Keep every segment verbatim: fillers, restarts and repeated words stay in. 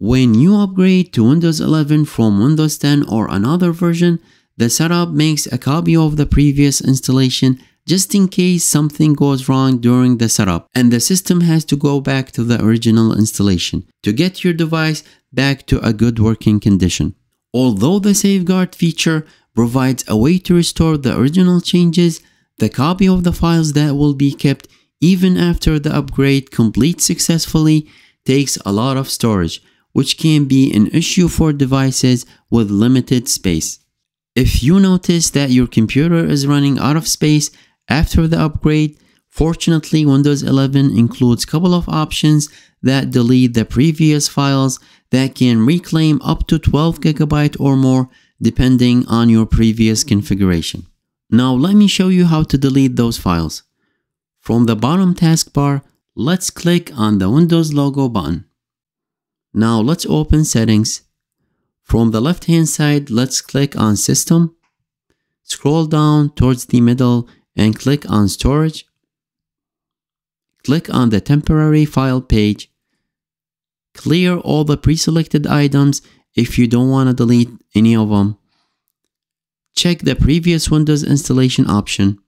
When you upgrade to Windows eleven from Windows ten or another version, the setup makes a copy of the previous installation just in case something goes wrong during the setup, and the system has to go back to the original installation to get your device back to a good working condition. Although the safeguard feature provides a way to restore the original changes, the copy of the files that will be kept even after the upgrade completes successfully takes a lot of storage, which can be an issue for devices with limited space. If you notice that your computer is running out of space after the upgrade, fortunately Windows eleven includes a couple of options that delete the previous files that can reclaim up to twelve gigabytes or more depending on your previous configuration. Now let me show you how to delete those files. From the bottom taskbar, let's click on the Windows logo button. Now let's open Settings. From the left hand side, let's click on System. Scroll down towards the middle and click on Storage. Click on the temporary file page. Clear all the pre-selected items if you don't want to delete any of them. Check the previous Windows installation option.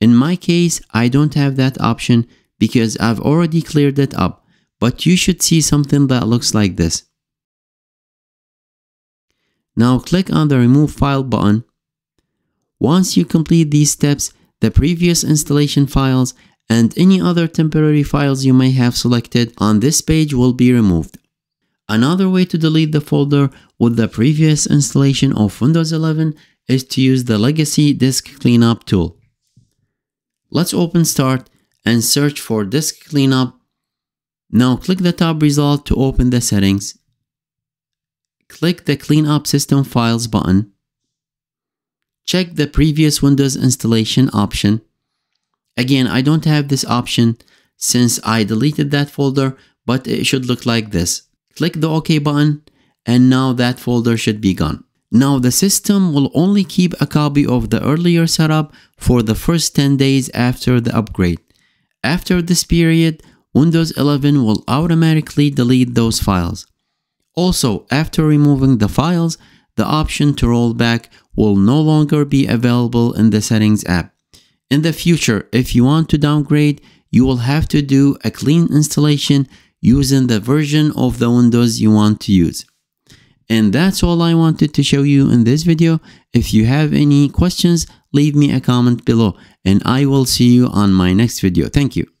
In my case, I don't have that option because I've already cleared it up, but you should see something that looks like this. Now click on the Remove File button. Once you complete these steps, the previous installation files and any other temporary files you may have selected on this page will be removed. Another way to delete the folder with the previous installation of Windows eleven is to use the Legacy Disk Cleanup tool. Let's open Start and search for Disk Cleanup. Now click the top result to open the settings. Click the Clean Up System Files button. Check the previous Windows installation option. Again, I don't have this option since I deleted that folder, but it should look like this. Click the OK button, and now that folder should be gone. Now the system will only keep a copy of the earlier setup for the first ten days after the upgrade. After this period, Windows eleven will automatically delete those files. Also, after removing the files, the option to roll back will no longer be available in the Settings app. In the future, if you want to downgrade, you will have to do a clean installation using the version of the Windows you want to use. And that's all I wanted to show you in this video. If you have any questions, leave me a comment below, and I will see you on my next video. Thank you.